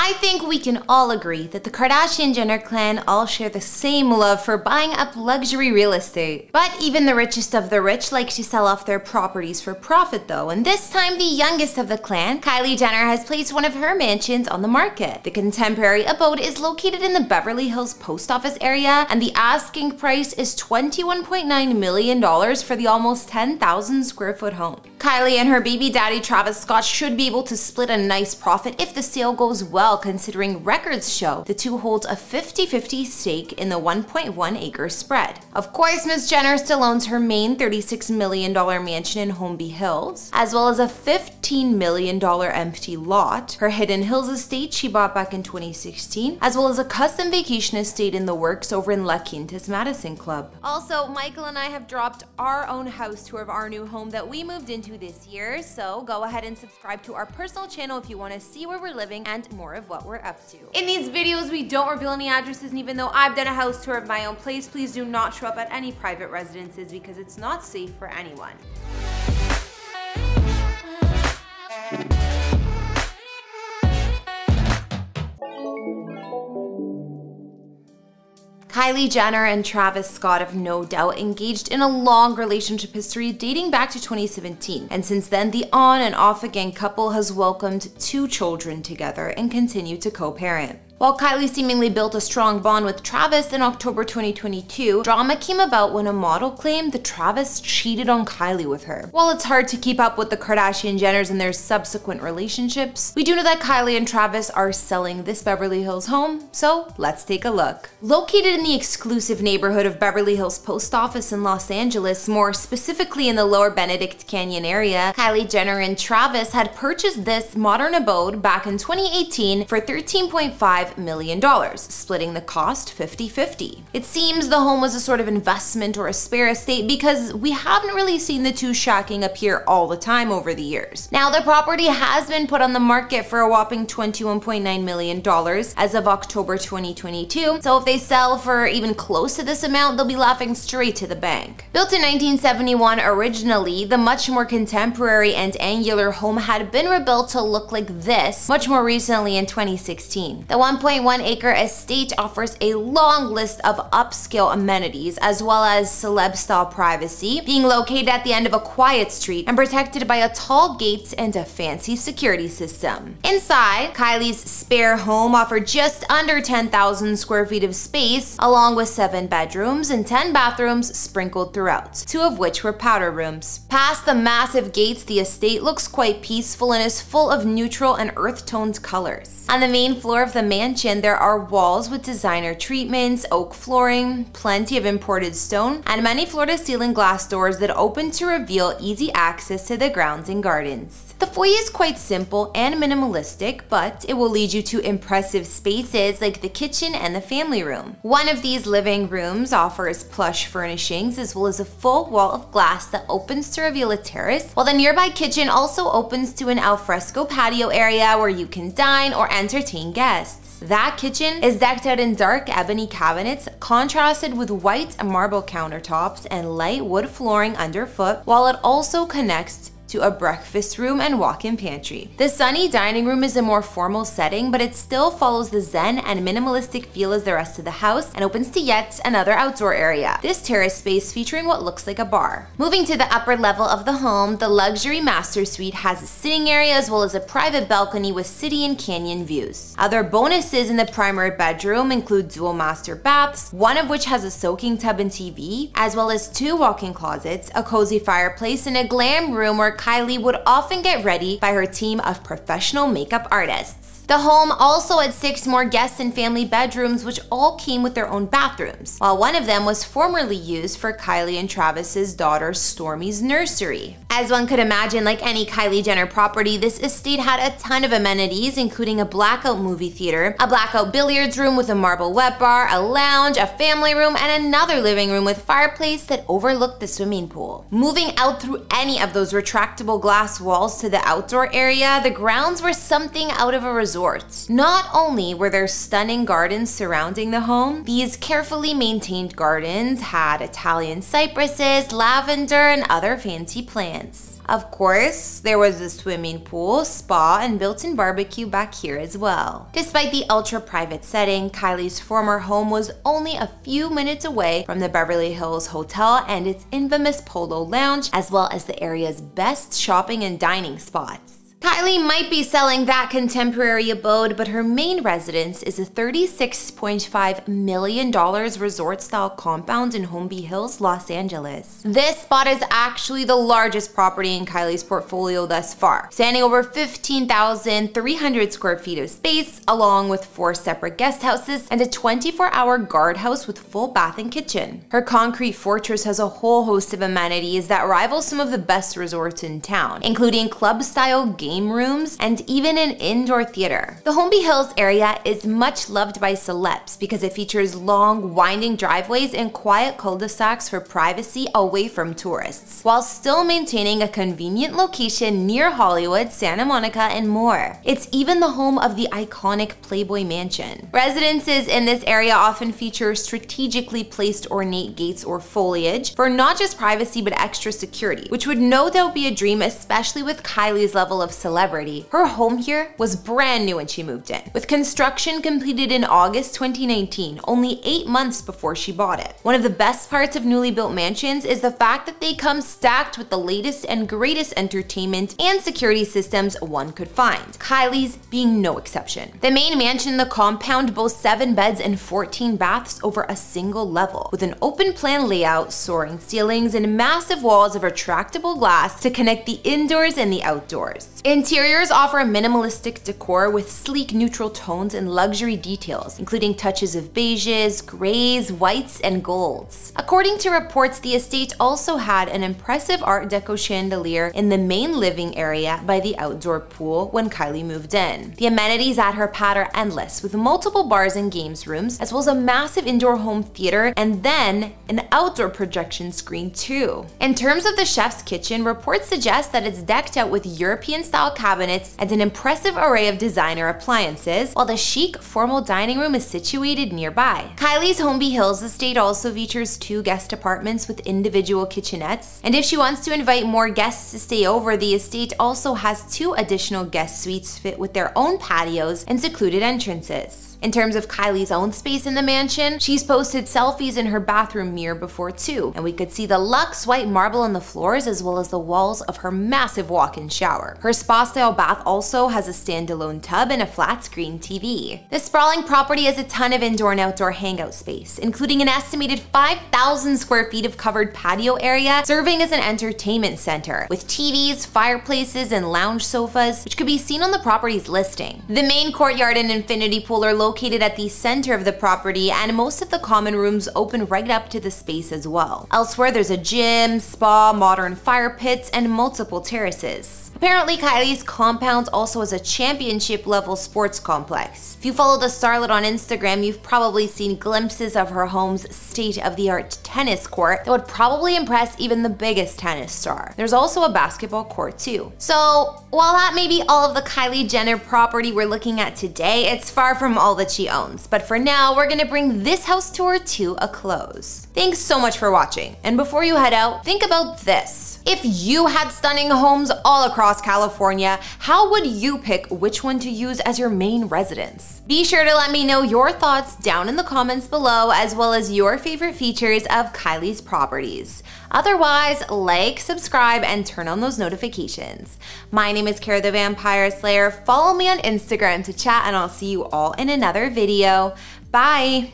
I think we can all agree that the Kardashian-Jenner clan all share the same love for buying up luxury real estate. But even the richest of the rich like to sell off their properties for profit though, and this time the youngest of the clan, Kylie Jenner, has placed one of her mansions on the market. The contemporary abode is located in the Beverly Hills Post Office area, and the asking price is $21.9 million for the almost 10,000 square foot home. Kylie and her baby daddy Travis Scott should be able to split a nice profit if the sale goes well, considering records show the two hold a 50-50 stake in the 1.1 acre spread. Of course, Ms. Jenner still owns her main $36 million mansion in Holmby Hills, as well as a $15 million empty lot, her Hidden Hills estate she bought back in 2016, as well as a custom vacation estate in the works over in La Quinta's Madison Club. Also, Michael and I have dropped our own house tour of our new home that we moved into this year, so go ahead and subscribe to our personal channel if you want to see where we're living and more of what we're up to. In these videos, we don't reveal any addresses, and even though I've done a house tour of my own place, please do not show up at any private residences because it's not safe for anyone. Kylie Jenner and Travis Scott have no doubt engaged in a long relationship history dating back to 2017, and since then the on and off again couple has welcomed two children together and continue to co-parent. While Kylie seemingly built a strong bond with Travis in October 2022, drama came about when a model claimed that Travis cheated on Kylie with her. While it's hard to keep up with the Kardashian-Jenners and their subsequent relationships, we do know that Kylie and Travis are selling this Beverly Hills home, so let's take a look. Located in the exclusive neighborhood of Beverly Hills Post Office in Los Angeles, more specifically in the Lower Benedict Canyon area, Kylie Jenner and Travis had purchased this modern abode back in 2018 for $13.5 million, splitting the cost 50-50. It seems the home was a sort of investment or a spare estate because we haven't really seen the two shacking up here all the time over the years. Now, the property has been put on the market for a whopping $21.9 million as of October 2022, so if they sell for even close to this amount, they'll be laughing straight to the bank. Built in 1971 originally, the much more contemporary and angular home had been rebuilt to look like this much more recently in 2016. The 1.1 acre estate offers a long list of upscale amenities as well as celeb style privacy, being located at the end of a quiet street and protected by a tall gate and a fancy security system. Inside, Kylie's spare home offered just under 10,000 square feet of space, along with 7 bedrooms and 10 bathrooms sprinkled throughout, 2 of which were powder rooms. Past the massive gates, the estate looks quite peaceful and is full of neutral and earth-toned colors. On the main floor of the mansion, there are walls with designer treatments, oak flooring, plenty of imported stone, and many floor-to-ceiling glass doors that open to reveal easy access to the grounds and gardens. The foyer is quite simple and minimalistic, but it will lead you to impressive spaces like the kitchen and the family room. One of these living rooms offers plush furnishings as well as a full wall of glass that opens to reveal a terrace, while the nearby kitchen also opens to an alfresco patio area where you can dine or entertain guests. That kitchen is decked out in dark ebony cabinets, contrasted with white marble countertops and light wood flooring underfoot, while it also connects to a breakfast room and walk-in pantry. The sunny dining room is a more formal setting, but it still follows the zen and minimalistic feel as the rest of the house and opens to yet another outdoor area, this terrace space featuring what looks like a bar. Moving to the upper level of the home, the luxury master suite has a sitting area as well as a private balcony with city and canyon views. Other bonuses in the primary bedroom include dual master baths, one of which has a soaking tub and TV, as well as 2 walk-in closets, a cozy fireplace, and a glam room where Kylie would often get ready by her team of professional makeup artists. The home also had 6 more guest and family bedrooms, which all came with their own bathrooms, while one of them was formerly used for Kylie and Travis's daughter Stormy's nursery. As one could imagine, like any Kylie Jenner property, this estate had a ton of amenities, including a blackout movie theater, a blackout billiards room with a marble wet bar, a lounge, a family room, and another living room with fireplace that overlooked the swimming pool. Moving out through any of those retractable glass walls to the outdoor area, the grounds were something out of a resort. Not only were there stunning gardens surrounding the home, these carefully maintained gardens had Italian cypresses, lavender, and other fancy plants. events. Of course, there was a swimming pool, spa, and built-in barbecue back here as well. Despite the ultra-private setting, Kylie's former home was only a few minutes away from the Beverly Hills Hotel and its infamous Polo Lounge, as well as the area's best shopping and dining spots. Kylie might be selling that contemporary abode, but her main residence is a $36.5 million resort-style compound in Holmby Hills, Los Angeles. This spot is actually the largest property in Kylie's portfolio thus far, standing over 15,300 square feet of space, along with 4 separate guest houses and a 24-hour guardhouse with full bath and kitchen. Her concrete fortress has a whole host of amenities that rival some of the best resorts in town, including club-style game rooms, and even an indoor theater. The Holmby Hills area is much loved by celebs because it features long, winding driveways and quiet cul-de-sacs for privacy away from tourists, while still maintaining a convenient location near Hollywood, Santa Monica, and more. It's even the home of the iconic Playboy Mansion. Residences in this area often feature strategically placed ornate gates or foliage for not just privacy but extra security, which would no doubt be a dream, especially with Kylie's level of celebrity. Her home here was brand new when she moved in, with construction completed in August 2019, only 8 months before she bought it. One of the best parts of newly built mansions is the fact that they come stacked with the latest and greatest entertainment and security systems one could find, Kylie's being no exception. The main mansion in the compound boasts 7 beds and 14 baths over a single level, with an open plan layout, soaring ceilings, and massive walls of retractable glass to connect the indoors and the outdoors. Interiors offer a minimalistic decor with sleek neutral tones and luxury details, including touches of beiges, grays, whites, and golds. According to reports, the estate also had an impressive Art Deco chandelier in the main living area by the outdoor pool when Kylie moved in. The amenities at her pad are endless, with multiple bars and games rooms, as well as a massive indoor home theater and then an outdoor projection screen too. In terms of the chef's kitchen, reports suggest that it's decked out with European-style cabinets and an impressive array of designer appliances, while the chic, formal dining room is situated nearby. Kylie's Holmby Hills estate also features 2 guest apartments with individual kitchenettes, and if she wants to invite more guests to stay over, the estate also has 2 additional guest suites fit with their own patios and secluded entrances. In terms of Kylie's own space in the mansion, she's posted selfies in her bathroom mirror before too, and we could see the luxe white marble on the floors as well as the walls of her massive walk-in shower. Her spa-style bath also has a standalone tub and a flat-screen TV. The sprawling property has a ton of indoor and outdoor hangout space, including an estimated 5,000 square feet of covered patio area, serving as an entertainment center, with TVs, fireplaces, and lounge sofas, which could be seen on the property's listing. The main courtyard and infinity pool are located at the center of the property, and most of the common rooms open right up to the space as well. Elsewhere, there's a gym, spa, modern fire pits, and multiple terraces. Apparently, Kylie's compound also has a championship-level sports complex. If you follow the starlet on Instagram, you've probably seen glimpses of her home's state-of-the-art tennis court that would probably impress even the biggest tennis star. There's also a basketball court too. So while that may be all of the Kylie Jenner property we're looking at today, it's far from all that she owns. But for now, we're gonna bring this house tour to a close. Thanks so much for watching. And before you head out, think about this. If you had stunning homes all across California, how would you pick which one to use as your main residence? Be sure to let me know your thoughts down in the comments below, as well as your favorite features of Kylie's properties. Otherwise, like, subscribe, and turn on those notifications. My name is Kara the Vampire Slayer. Follow me on Instagram to chat, and I'll see you all in another video. Bye!